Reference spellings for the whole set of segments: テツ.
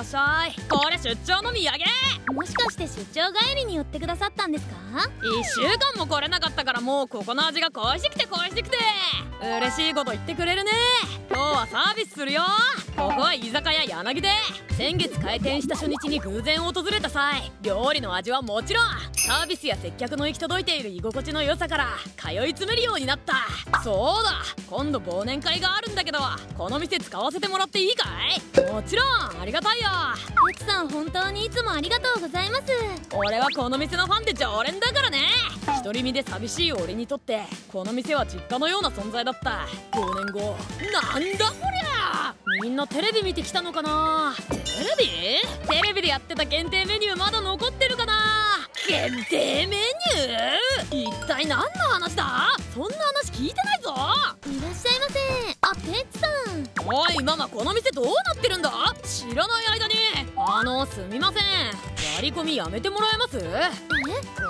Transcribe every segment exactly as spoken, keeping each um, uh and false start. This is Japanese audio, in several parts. らっしゃい。これ出張の土産。もしかして出張帰りに寄ってくださったんですか？いっしゅうかんも来れなかったからもうここの味が恋しくて恋しくて。嬉しいこと言ってくれるね。今日はサービスするよ。ここは居酒屋柳で先月開店した初日に偶然訪れた際、料理の味はもちろんサービスや接客の行き届いている居心地の良さから通い詰めるようになった。そうだ、今度忘年会があるんだけどこの店使わせてもらっていいかい？もちろん、ありがたいよ。テツさん本当にいつもありがとうございます。俺はこの店のファンで常連だからね。独り身で寂しい俺にとってこの店は実家のような存在だった。ごねんご、なんだこりゃ。みんなテレビ見てきたのかな。テレビテレビでやってた限定メニューまだ残ってるかな。限定メニュー、一体何の話だ。そんな話聞いてないぞ。いらっしゃいませ。あ、テツさん。おいママ、この店どうなってるんだ。知らない間に。あの、すみません、割り込みやめてもらえます？え？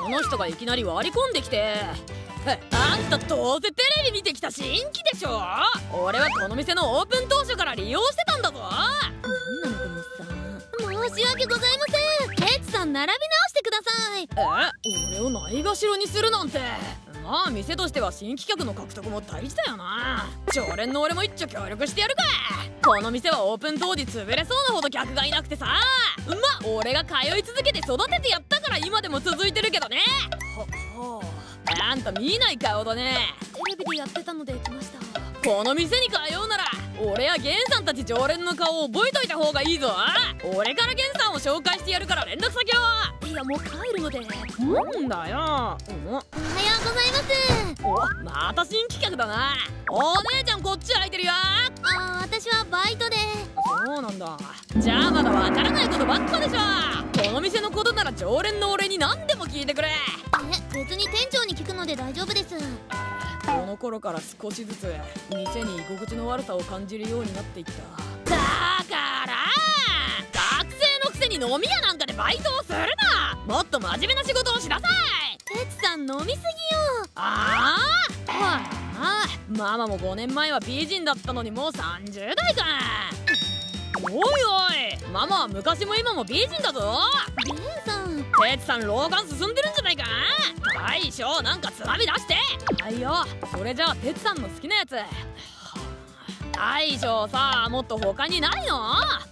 この人がいきなり割り込んできて。あんたどうせテレビ見てきた新規でしょ。俺はこの店のオープン当初から利用してたんだぞ。なんなのこのおっさん。申し訳ございません。テツさん並び直してください。え？俺をないがしろにするなんて。まあ店としては新規客の獲得も大事だよな。常連の俺も一丁協力してやるか。この店はオープン当時潰れそうなほど客がいなくてさ、まあ俺が通い続けて育ててやったから今でも続いてるけどね。ははあんた見ない顔だね。テレビでやってたので来ました。この店に通うなら俺やゲンさんたち常連の顔を覚えといた方がいいぞ。俺からゲンさんを紹介してやるから連絡先を。いやもう帰るので。なんだよ。おはようございます。お、また新規客だな。お姉ちゃんこっち空いてるよ。あ、私はバイトで。そうなんだ。じゃあまだわからないことばっかでしょ。この店のことなら常連の俺に何でも聞いてくれ。え、別に店長に聞くので大丈夫です。この頃から少しずつ店に居心地の悪さを感じるようになっていった。だから学生のくせに飲み屋なんかでバイトをするな。もっと真面目な仕事をしなさい。テツさん飲みすぎよ。ああ、はい。ママもごねんまえは美人だったのにもうさんじゅうだいか。おいおい、ママは昔も今も美人だぞ。ゲンさん。テツさん老眼進んでるんじゃないか。大将なんかつまみ出して。はいよ。それじゃあテツさんの好きなやつ。大将さ、もっと他にないの？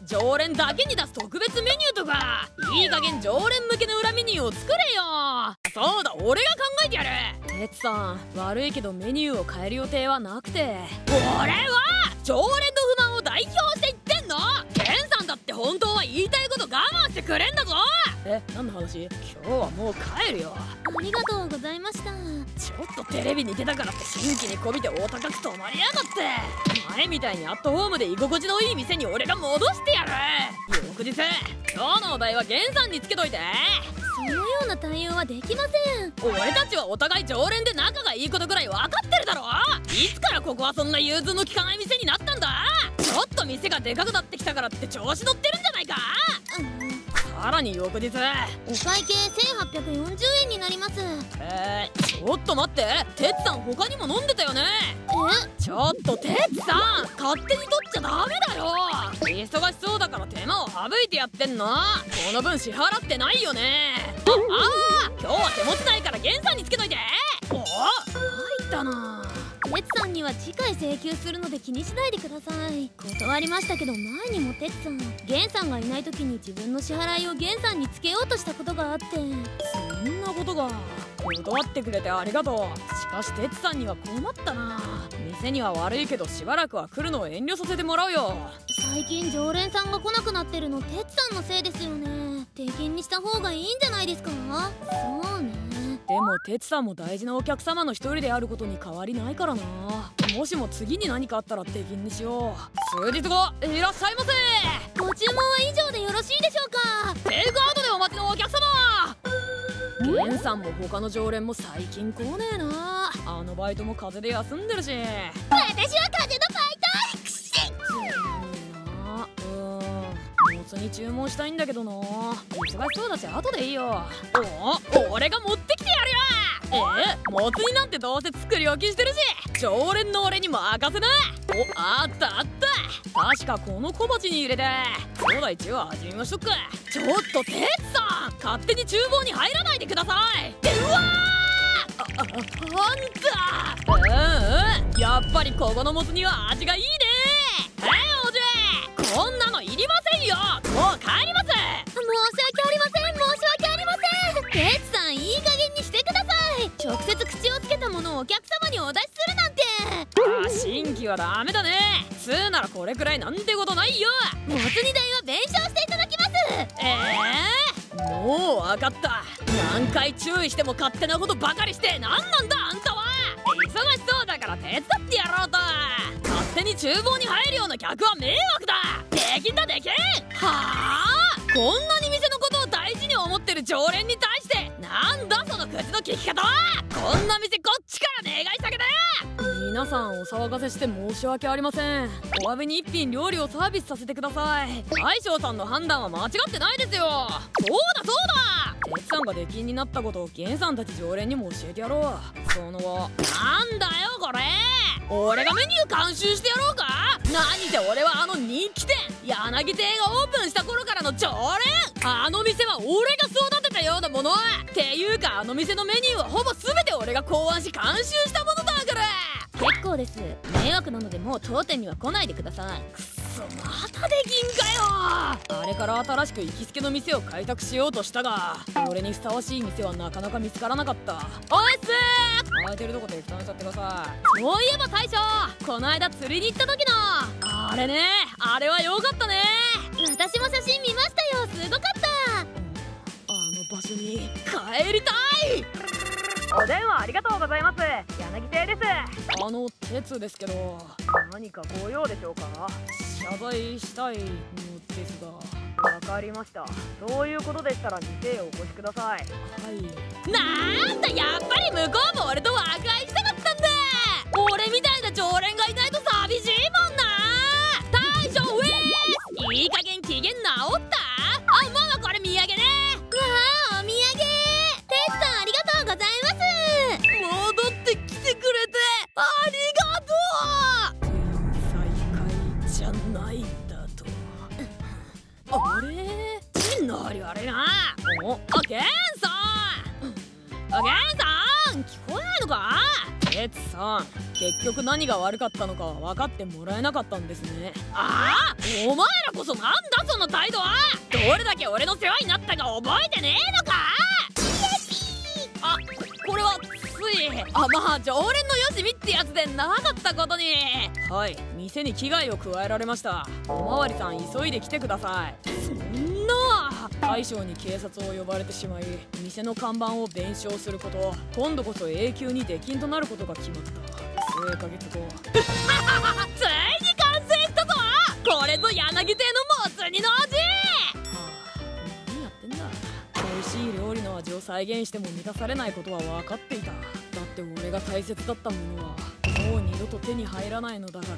常連だけに出す特別メニューとか。いい加減常連向けの裏メニューを作れよ。そうだ、俺が考えてやる。テツさん悪いけどメニューを変える予定はなくて。俺は常連の不満を代表して言ってんの。ゲンさんだって本当は言いたいこと我慢してくれんだぞ。え、何の話？今日はもう帰るよ。ありがとうございました。ちょっとテレビに出たからって新規にこびてお高く泊まりやがって。前みたいにアットホームで居心地のいい店に俺が戻してやる。翌日、今日のお題はゲンさんにつけといて。そのような対応はできません。俺たちはお互い常連で仲がいいことぐらい分かってるだろ。いつからここはそんな融通の利かない店になったんだ。ちょっと店がでかくなってきたからって調子乗ってるんじゃないか。さらに翌日、お会計せんはっぴゃくよんじゅうえんになります。えー、ちょっと待って、テツさん他にも飲んでたよね。え、ちょっとテツさん勝手に取っちゃダメだよ。忙しそうだから手間を省いてやってんの。この分支払ってないよね。ああ、今日は手持ちないからゲンさんにつけといて。おお、入ったな。テツさんには次回請求するので気にしないでください。断りましたけど前にもテツさん、ゲンさんがいない時に自分の支払いをゲンさんにつけようとしたことがあって。そんなことが。断ってくれてありがとう。しかしテツさんには困ったな。店には悪いけどしばらくは来るのを遠慮させてもらうよ。最近常連さんが来なくなってるのテツさんのせいですよね。出禁にした方がいいんじゃないですか？そうね。でもテツさんも大事なお客様の一人であることに変わりないからな。もしも次に何かあったら出禁にしよう。数日後、いらっしゃいませ。ご注文は以上でよろしいでしょうか？テイクアウトでお待ちのお客様。ゲンさんも他の常連も最近来ねえな。あのバイトも風邪で休んでるし。私は風邪のバイト。くしっ。うーん、もつに注文したいんだけどな。忙しそうだし後でいいよ。お、俺が持ってきてやるよ。えー、もつ煮なんてどうせ作り置きしてるし常連の俺にも任せな。お、あったあった。確かこの小鉢に入れて、そうだ、一応味見ましょっか。ちょっとテツさん、勝手に厨房に入らないでください。うわー、あ、あ、あんた、うんうん、やっぱりここのもつ煮は味がいいね。えー、おじい、こんなのいりませんよ。もう帰ります。申し訳ありません、申し訳ありません。テツさん、いい加減にしてください。直接口をつけたものをお客様にお出しするなんて。ああ、新規はダメだね。普通ならこれくらいなんてことないよ。もつ煮代は弁償していただきます。ええー、もう分かった。何回注意しても勝手なことばかりして、何なんだあんたは。忙しそうだから手伝ってやろうと。勝手に厨房に入るような客は迷惑だ。できんだできん。はあ、こんなに店のことを大事に思ってる常連に対して、なんだその口の利き方は。こんな店こっちから願い下げだよ。皆さんお騒がせして申し訳ありません。お詫びに一品料理をサービスさせてください。大将さんの判断は間違ってないですよ。そうだそうだ、テツさんが出禁になったことをゲンさんたち常連にも教えてやろう。その後、なんだよこれ、俺がメニュー監修してやろうか。何せ俺はあの人気店、柳亭がオープンした頃からの常連。あの店は俺が育てたようなもの。っていうか、あの店のメニューはほぼ全て俺が考案し監修したものだから。結構です、迷惑なのでもう当店には来ないでください。くっそ、またできんかよ。あれから新しく行きつけの店を開拓しようとしたが、俺にふさわしい店はなかなか見つからなかった。おいっすー、空いてるとこ適当にしちゃってください。そういえば大将、この間釣りに行った時のあれね、あれは良かったね。私も写真見ましたよ、すごかった。あの場所に帰りたい。お電話ありがとうございます。柳亭です。あのテツですけど、何かご用でしょうか。謝罪したいのですが。わかりました。そういうことでしたら店へお越しください。はい。なんだ、やっぱり向こうも俺と和解したかったんだ。俺みたいな常連がいないと寂しいもんな。大将ウェー、いい加減機嫌治った。あ、ママ、これ土産ね。わあ、お土産。ありがとう。再会じゃないんだと。あれ、ちんのり悪いな。お、あ、ゲンさん、あ、ゲンさん、聞こえないのか。テツさん、結局何が悪かったのかは分かってもらえなかったんですね。ああ、お前らこそなんだその態度は。どれだけ俺の世話になったか覚えてねえのか。あ、これはあ、まあ常連のよしみってやつでなかったことに。はい、店に危害を加えられました。おまわりさん、急いで来てください。そんな、大将に警察を呼ばれてしまい、店の看板を弁償すること、今度こそ永久に出禁となることが決まった。数ヶ月後ついに完成したぞ。これぞ柳亭のもつ煮の味。何やってんだ。美味しい料理の味を再現しても満たされないことは分かっていた。俺が大切だったものはもう二度と手に入らないのだから。